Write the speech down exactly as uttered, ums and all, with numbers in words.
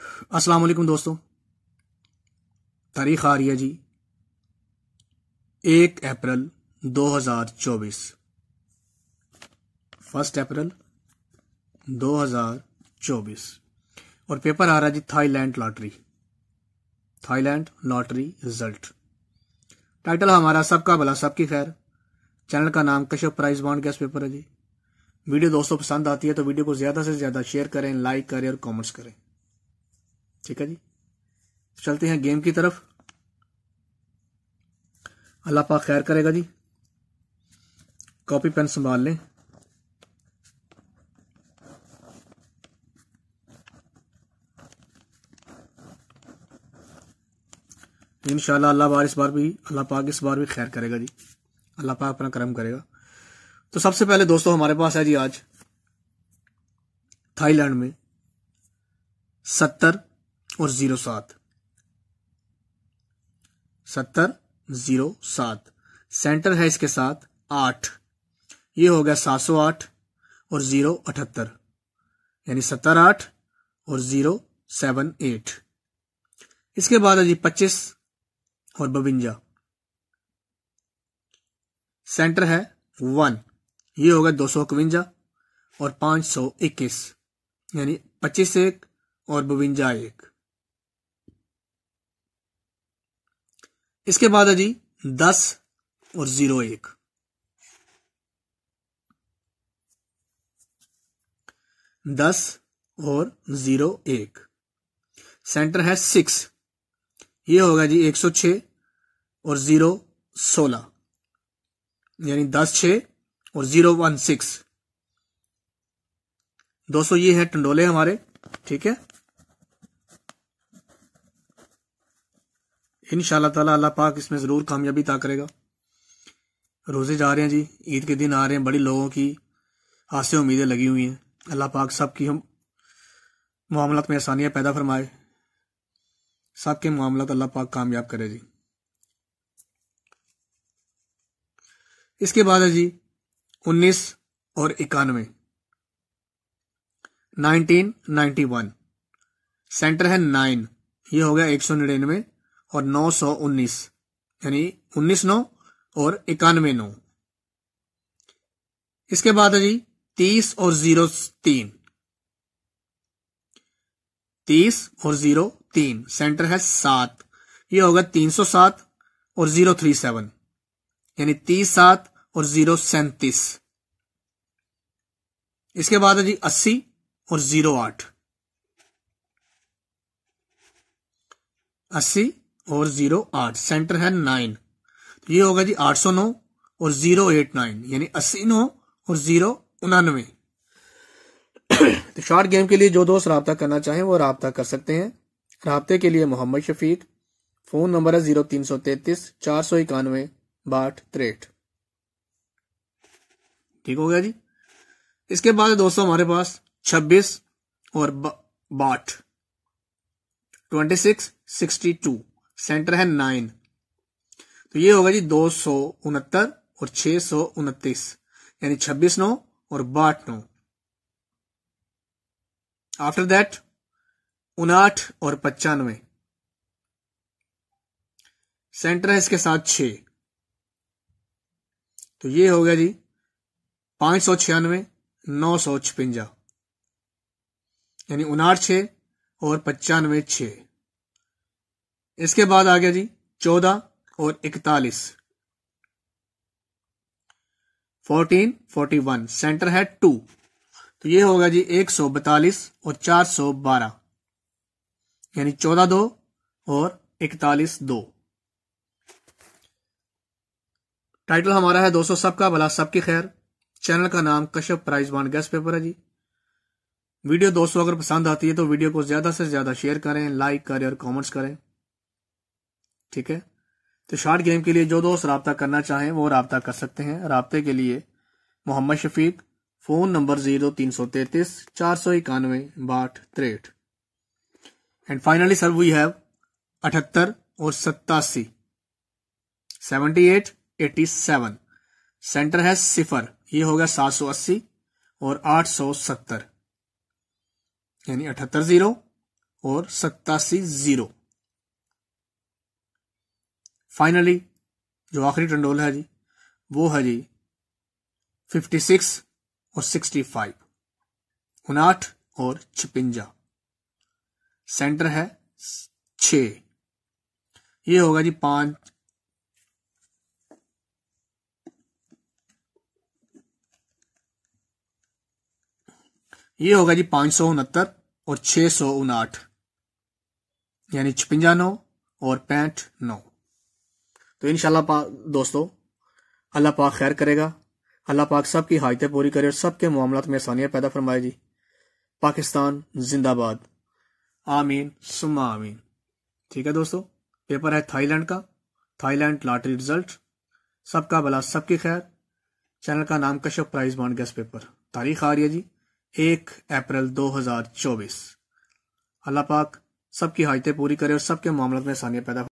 अस्सलाम वालेकुम दोस्तों, तारीख आ रही है जी एक अप्रैल दो हज़ार चौबीस। फर्स्ट अप्रैल दो हज़ार चौबीस और पेपर आ रहा है जी Thailand lottery. Thailand lottery result. Title हमारा सबका भला सबकी खैर। चैनल का नाम Kashyap prize bond guess paper है जी। वीडियो दोस्तों पसंद आती है तो वीडियो को ज्यादा से ज्यादा शेयर करें, लाइक करें और कमेंट्स करें। ठीक है जी, चलते हैं गेम की तरफ। अल्लाह पाक खैर करेगा जी। कॉपी पेन संभाल लें। इंशाल्लाह अल्लाह बार इस बार भी अल्लाह पाक इस बार भी खैर करेगा जी। अल्लाह पाक अपना करम करेगा। तो सबसे पहले दोस्तों हमारे पास है जी आज थाईलैंड में सत्तर और जीरो सात सत्तर जीरो सात सेंटर है इसके साथ आठ। ये हो गया सात सौ आठ और जीरो अठहत्तर, यानी सत्तर आठ और जीरो सेवन एट। इसके बाद है जी पच्चीस और बवंजा, सेंटर है वन। ये हो गया दो सौ इक्वंजा और पांच सौ इक्कीस, यानी पच्चीस एक और बवंजा एक। इसके बाद है जी दस और जीरो एक। दस और जीरो एक सेंटर है सिक्स। ये होगा जी एक सौ छह और जीरो सोलह, यानी दस छह और जीरो वन सिक्स। दोस्तों ये है टंडोले हमारे। ठीक है, इंशाल्लाह ताला अल्लाह पाक इसमें जरूर कामयाबी ता करेगा। रोजे जा रहे हैं जी, ईद के दिन आ रहे हैं, बड़ी लोगों की आसे उम्मीदें लगी हुई हैं। अल्लाह पाक सबकी हम मामलात में आसानियां पैदा फरमाए, सबके मामलात अल्लाह पाक कामयाब करे जी। इसके बाद है जी उन्नीस और इक्यानवे, नाइनटीन नाइन्टी वन सेंटर है नाइन। ये हो गया एक सौ निन्यानवे और नौ सौ उन्नीस, यानी उन्नीस नौ और इक्यानवे नौ। इसके बाद है जी तीस और जीरो तीन। तीस और जीरो तीन सेंटर है सात। ये होगा तीन सौ सात और जीरो थ्री सेवन, यानी तीस सात और जीरो सैंतीस। इसके बाद है जी अस्सी और जीरो आठ। अस्सी और जीरो आठ सेंटर है नाइन। ये होगा जी आठ सौ नौ और जीरो एट नाइन, यानी अस्सी नौ और जीरो उनानवे। तो शॉर्ट गेम के लिए जो दोस्त राब्ता करना चाहें वो राब्ता कर सकते हैं। राब्ते के लिए मोहम्मद शफीक, फोन नंबर है जीरो तीन सौ तैतीस चार सौ इक्यानवे बाट त्रेठ। ठीक हो गया जी। इसके बाद दोस्तों हमारे पास छब्बीस और बाट twenty six sixty two centre है नाइन। तो ये होगा जी दो सौ उनहत्तर और छह सौ उनतीस, यानी छब्बीस नौ और बाट नौ। आफ्टर दैट उनाठ और पचानवे सेंटर है इसके साथ छ। तो ये हो गया जी पांच सौ छियानवे नौ सौ छपंजा, यानी उनाठ छ और पचानवे छ। इसके बाद आ गया जी चौदह और इकतालीस, फोर्टीन फोर्टी वन सेंटर है टू। तो ये होगा जी एक सौ बतालीस और चार सौ बारह, यानी चौदह दो और इकतालीस दो। टाइटल हमारा है दोस्तों सबका भला सबकी खैर। चैनल का नाम Kashyap prize bond guess paper है जी। वीडियो दोस्तों अगर पसंद आती है तो वीडियो को ज्यादा से ज्यादा शेयर करें, लाइक करें और कमेंट्स करें। ठीक है, तो शॉर्ट गेम के लिए जो दोस्त राब्ता करना चाहें वो राब्ता कर सकते हैं। राब्ते के लिए Mohammad Shafiq, phone number zero तीन सौ तैतीस चार सौ इक्यानवे बाट त्रेठ। And finally sir we have अठहत्तर और सत्तासी, seventy eight eighty seven centre है सिफर। ये होगा सात सौ अस्सी और आठ सौ सत्तर, यानी अठहत्तर जीरो और सत्तासी जीरो। फाइनली जो आखिरी टंडोल है जी वो है जी फिफ्टी सिक्स और सिक्सटी फाइव, उनाठ और छपंजा। सेंटर है छ, ये होगा जी पांच ये होगा जी पांच सौ उनहत्तर और छह सौ उनाठ, यानी छपंजा नौ और पैंठ नौ। तो इंशाल्लाह दोस्तों अल्लाह पाक खैर करेगा, अल्लाह पाक सब की हाजतें पूरी करे और सबके मामलात में आसानियां पैदा फरमाए जी। पाकिस्तान जिंदाबाद, आमीन सुम्मा आमीन। ठीक है दोस्तों, पेपर है थाईलैंड का, थाईलैंड लॉटरी रिजल्ट। सबका भला सबकी खैर। चैनल का नाम Kashyap prize bond guest paper. तारीख आ रही है जी एक अप्रैल दो हजार चौबीस। अल्लाह पाक सबकी हाजतें पूरी करे और सबके मामलों में आसानियां पैदा